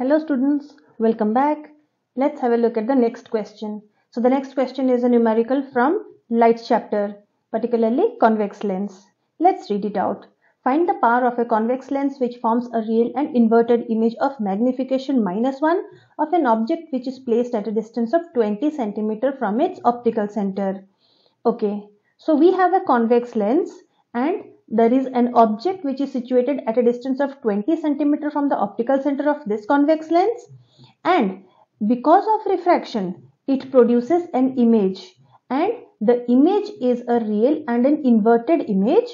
Hello students, welcome back. Let's have a look at the next question. So the next question is a numerical from Light's chapter, particularly convex lens. Let's read it out. Find the power of a convex lens which forms a real and inverted image of magnification -1 of an object which is placed at a distance of 20 cm from its optical center. Okay, so we have a convex lens and there is an object which is situated at a distance of 20 cm from the optical center of this convex lens, and because of refraction it produces an image, and the image is a real and an inverted image,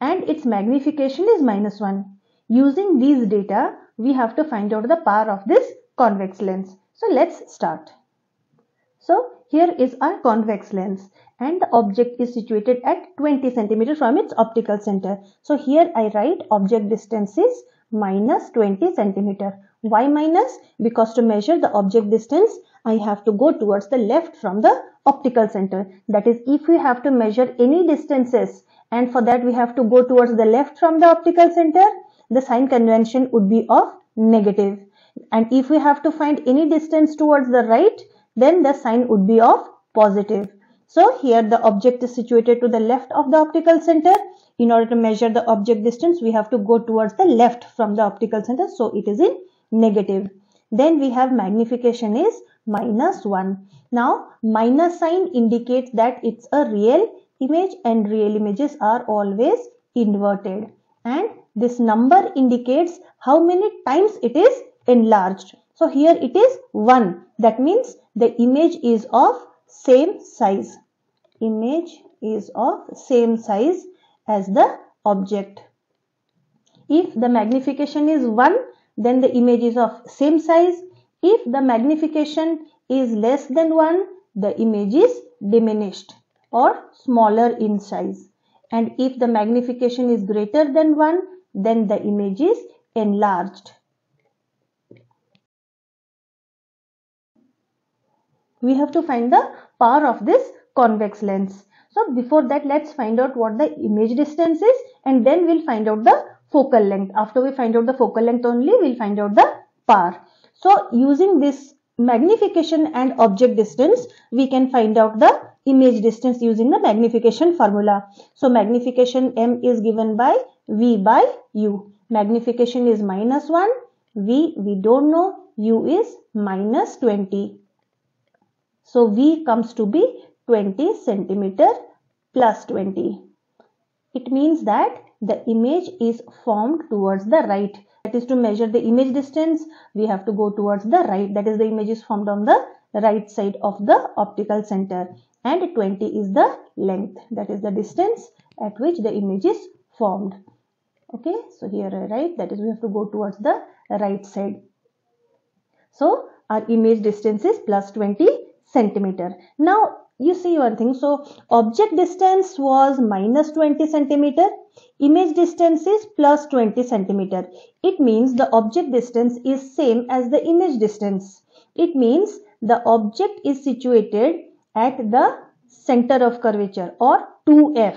and its magnification is -1. Using these data, we have to find out the power of this convex lens. So let's start. So here is our convex lens and the object is situated at 20 cm from its optical center. So here I write object distance is -20 cm. Why minus? Because to measure the object distance, I have to go towards the left from the optical center. That is, if we have to measure any distances, and for that we have to go towards the left from the optical center, the sign convention would be of negative. And if we have to find any distance towards the right, then the sign would be of positive. So here the object is situated to the left of the optical center. In order to measure the object distance, we have to go towards the left from the optical center. So it is in negative. Then we have magnification is -1. Now minus sign indicates that it's a real image, and real images are always inverted, and this number indicates how many times it is enlarged. So here it is 1. That means the image is of same size. Image is of same size as the object. If the magnification is 1, then the image is of same size. If the magnification is less than 1, the image is diminished or smaller in size, and if the magnification is greater than 1, then the image is enlarged. We have to find the power of this convex lens. So before that, let's find out what the image distance is, and then we'll find out the focal length. After we find out the focal length only, we'll find out the power. So using this magnification and object distance, we can find out the image distance using the magnification formula. So magnification M is given by V by U. Magnification is -1. V, we don't know. U is -20. So V comes to be 20 centimeter plus 20. It means that the image is formed towards the right. That is, to measure the image distance, we have to go towards the right. That is, the image is formed on the right side of the optical center. And 20 is the length, that is the distance at which the image is formed. Okay, so here I write, that is, we have to go towards the right side. So our image distance is +20 cm. Now you see one thing. So object distance was -20 cm. Image distance is +20 cm. It means the object distance is same as the image distance. It means the object is situated at the center of curvature, or 2F.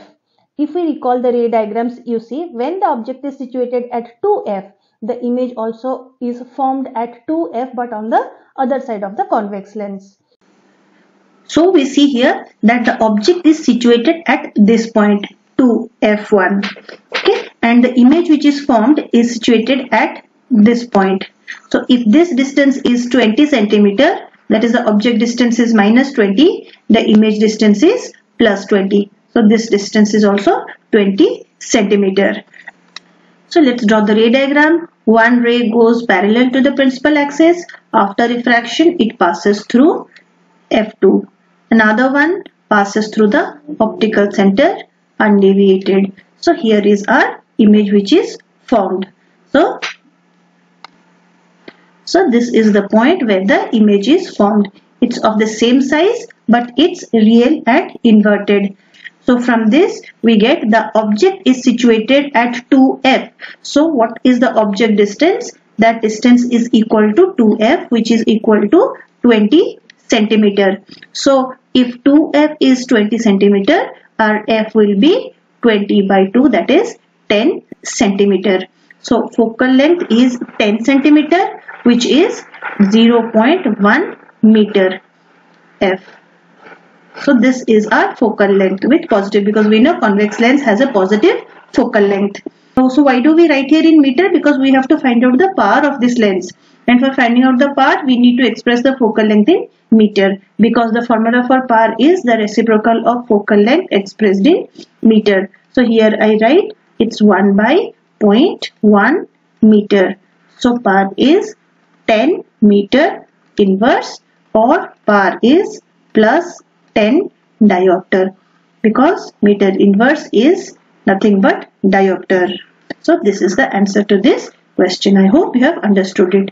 If we recall the ray diagrams, you see when the object is situated at 2F, the image also is formed at 2F, but on the other side of the convex lens. So we see here that the object is situated at this point 2F1. Okay, and the image which is formed is situated at this point. So if this distance is 20 cm, that is, the object distance is -20, the image distance is +20. So this distance is also 20 cm. So let's draw the ray diagram. One ray goes parallel to the principal axis. After refraction, it passes through F2. Another one passes through the optical center undeviated. So here is our image which is formed. So this is the point where the image is formed. It's of the same size, but it's real and inverted. So from this we get the object is situated at 2F. So what is the object distance? That distance is equal to 2F, which is equal to 20 cm. So if 2F is 20 cm, our F will be 20 by 2, that is 10 cm. So focal length is 10 cm. which is 0.1 meter F. So this is our focal length with positive, because we know convex lens has a positive focal length. So why do we write here in meter? Because we have to find out the power of this lens, and for finding out the power we need to express the focal length in meter, because the formula for power is the reciprocal of focal length expressed in meter. So here I write it's 1 by 0.1 meter. So power is 10 meter inverse, or power is plus 10 diopter, because meter inverse is nothing but diopter. So this is the answer to this question. I hope you have understood it.